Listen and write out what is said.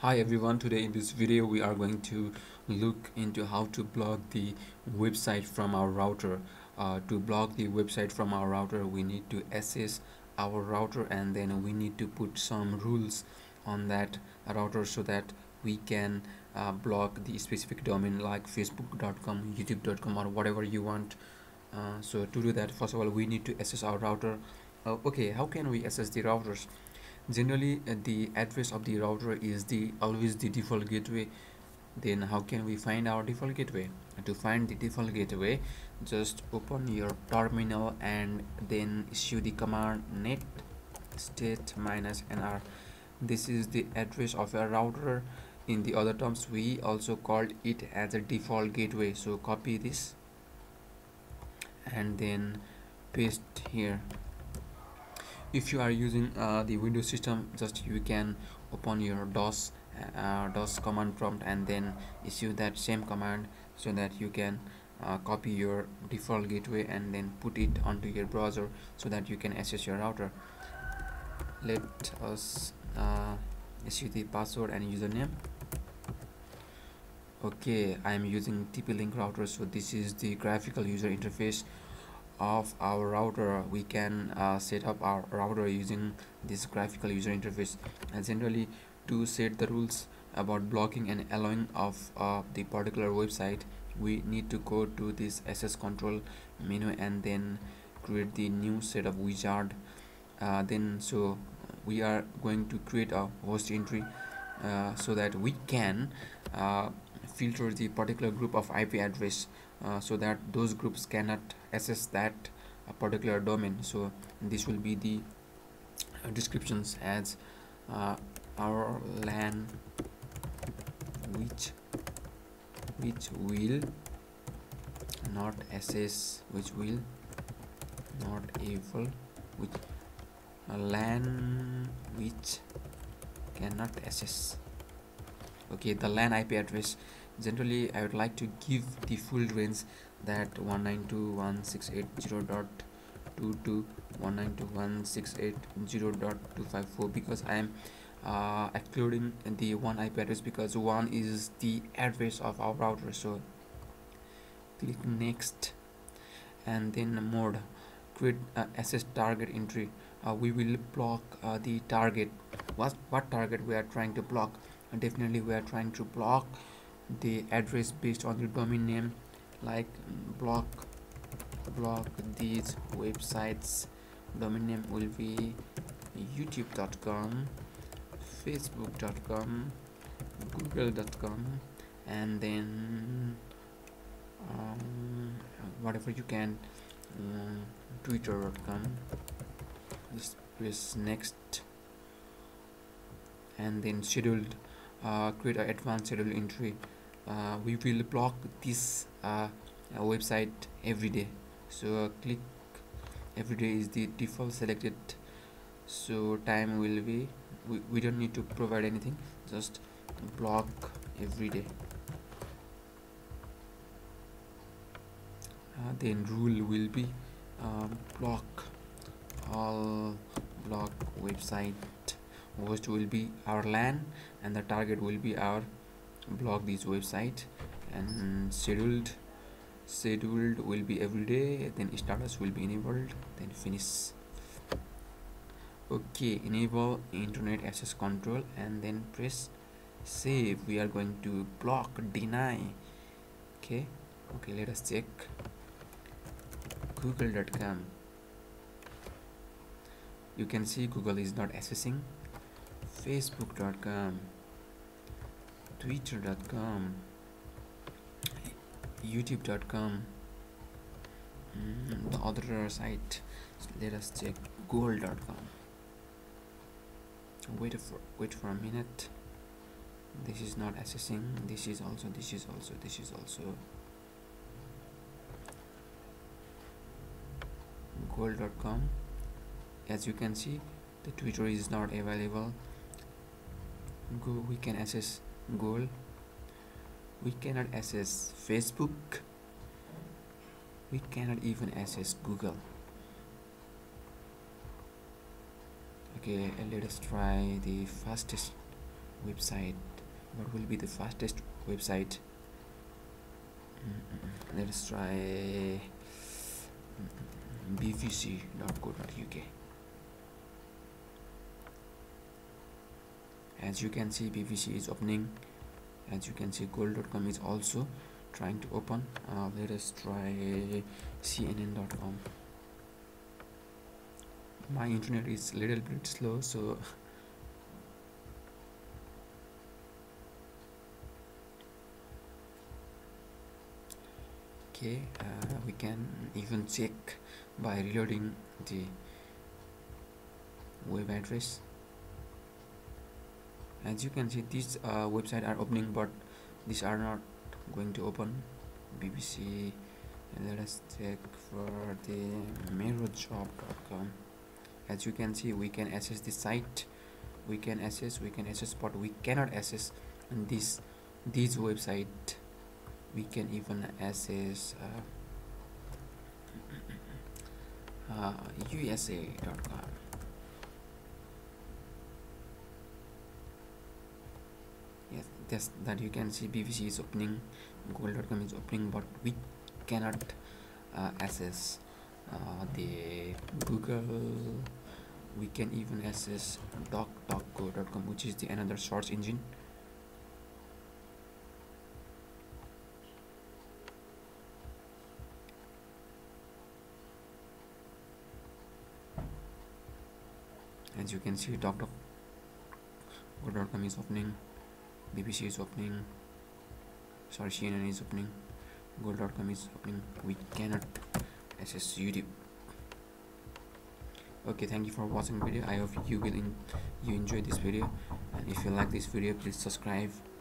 Hi everyone, today in this video we are going to look into how to block the website from our router. To block the website from our router, we need to access our router and then we need to put some rules on that router so that we can block the specific domain like facebook.com, youtube.com, or whatever you want. So to do that, first of all we need to access our router. Okay, how can we access the routers? Generally the address of the router is always the default gateway. Then how can we find our default gateway? To find the default gateway, just open your terminal and then issue the command netstat -nr. This is the address of a router. In the other terms, we also called it as a default gateway. So copy this and then paste here. If you are using the Windows system, just you can open your DOS command prompt and then issue that same command so that you can copy your default gateway and then put it onto your browser so that you can access your router. Let us issue the password and username. Okay, I am using TP-Link router, so this is the graphical user interface of our router. We can set up our router using this graphical user interface, and generally to set the rules about blocking and allowing of the particular website, we need to go to this access control menu and then create the new setup wizard. So we are going to create a host entry so that we can filter the particular group of IP address so that those groups cannot access that particular domain. So this will be the descriptions as our LAN which cannot access. Okay, the LAN IP address. Generally I would like to give the full range, that 192.168.0.22, 192.168.0.254, because I am excluding the one IP address because one is the address of our router. So click next and then mode, create access target entry. We will block the target. What target we are trying to block? Definitely we are trying to block the address based on the domain name, like block these websites. Domain name will be youtube.com, facebook.com, google.com, and then whatever you can, twitter.com. just press next and then scheduled, create an advanced schedule entry. We will block this website every day, so click every day is the default selected. So time will be, we don't need to provide anything, just block every day. Then rule will be block all block website. Host will be our LAN and the target will be our block this website, and scheduled will be every day, then status will be enabled, then finish. Okay, enable internet access control and then press save. We are going to block deny. Okay, let us check google.com. you can see Google is not accessing. facebook.com, twitter.com, youtube.com, the other site, so let us check google.com. Wait for a minute, this is not accessing. This is also google.com. as you can see, the Twitter is not available. We can access Google. We cannot access Facebook. We cannot even access Google. Okay, let us try the fastest website. What will be the fastest website? Let's try bbc.co.uk. as you can see, bbc is opening. As you can see, gold.com is also trying to open. Let us try cnn.com. my internet is a little bit slow, so okay, we can even check by reloading the web address. As you can see, these websites are opening, but these are not going to open. BBC, and let us check for the mirrorjob.com. as you can see, we can access the site, we can access, but we cannot access and these website. We can even access usa.com. yes, that's that. You can see bbc is opening, gold.com is opening, but we cannot access the Google. We can even access DuckDuckGo.com, which is the another search engine. As you can see, DuckDuckGo.com is opening, BBC is opening, sorry, CNN is opening, gold.com is opening. We cannot access YouTube. Okay, thank you for watching the video. I hope you enjoy this video, and if you like this video, please subscribe.